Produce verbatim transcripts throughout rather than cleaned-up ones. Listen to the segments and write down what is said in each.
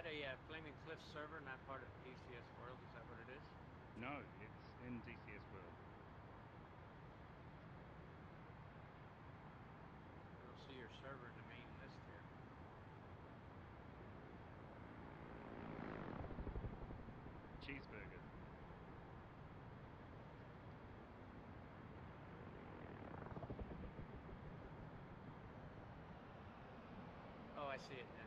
that a uh, Flaming Cliff server, not part of D C S World? Is that what it is? No, it's in D C S World. I don't see your server in the main list here. Cheeseburger. Oh, I see it now.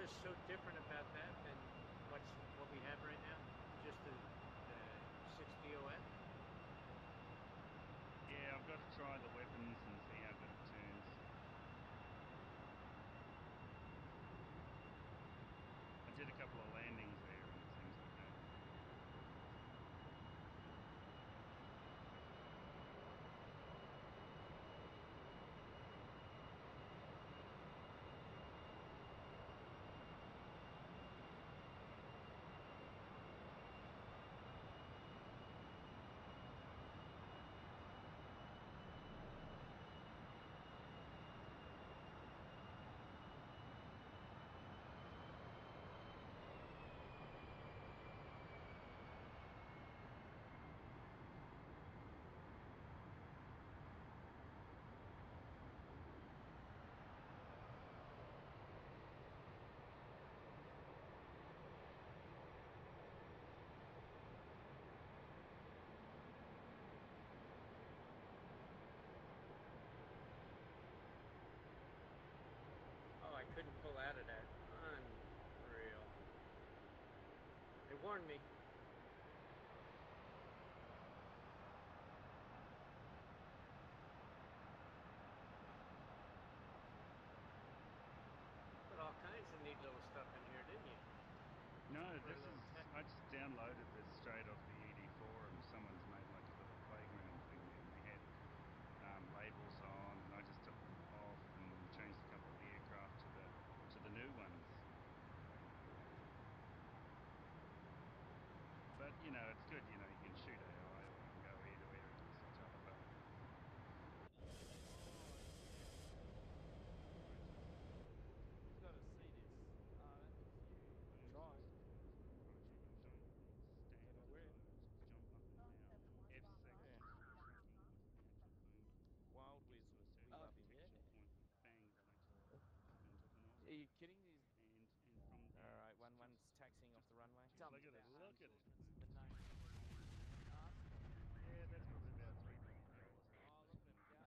what is so different about that than what's what we have right now? Just the, the six D O F? Yeah, I've got to try the weapons and see how good it turns. I did a couple of landings there and it seems okay. I couldn't pull out of that. Unreal. They warned me. Put all kinds of neat little stuff in here, didn't you? No, this is... I just downloaded this straight off the E D four and someone's made like a little playground thing there. They had um, labels on and I just took them off and changed a couple of aircraft to the to the new ones. But you know, it's good, you know, you can shoot A I or you can go air to air against each other, but you've got to see this. Uh, you try. F six. Yeah. Wild West was up in there. Are you kidding?